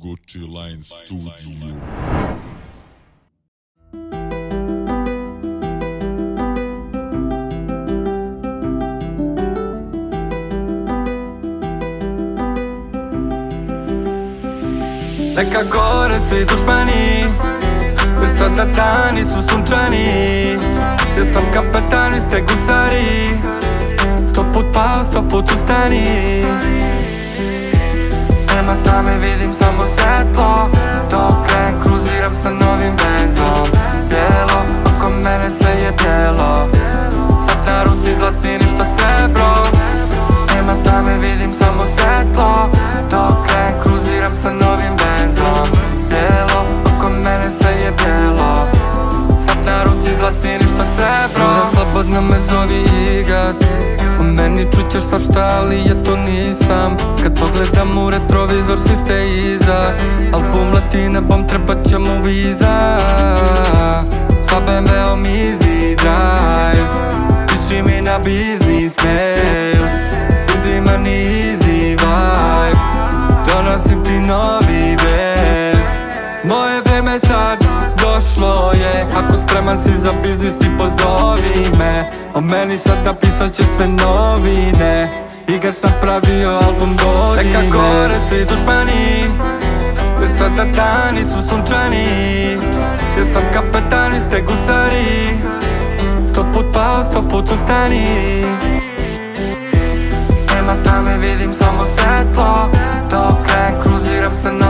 Gucci Line Studio. Neka gore se I dušmani, jer sada dani su sunčani. Ja sam kapetan, vi ste gusari, 100 put ustani. Nema tame, vidim samo svetlo, dok ne kruziram sa novim benzom. Bijelo, oko mene sve je bijelo, sad na ruci zlati ništa srebro. Nema tame, vidim samo svetlo, dok ne kruziram sa novim benzom. Bijelo, oko mene sve je bijelo, sad na ruci zlati ništa srebro. Ona slobodno me zovi Igac, u meni čućeš svašta, ali ja to nisam. Kad pogledam u retrovizor, svi ste iza. Album Latina Bomb, trebat će mu viza. Sa BMW-om easy drive, piši mi na business mail. Easy money, easy vibe, donosim ti novi vez. Moje vreme sad došlo je, ako spreman si za biznis ti pozovi me. O meni sad napisat će sve novine, Igac napravio album godine. Neka gore svi dušmani, jer sada dani su sunčani. Ja sam kapetan, vi ste gusari, 100 put pao, 100 put ustani. Nema tame, vidim samo svetlo, dok ne kruziram sa nama.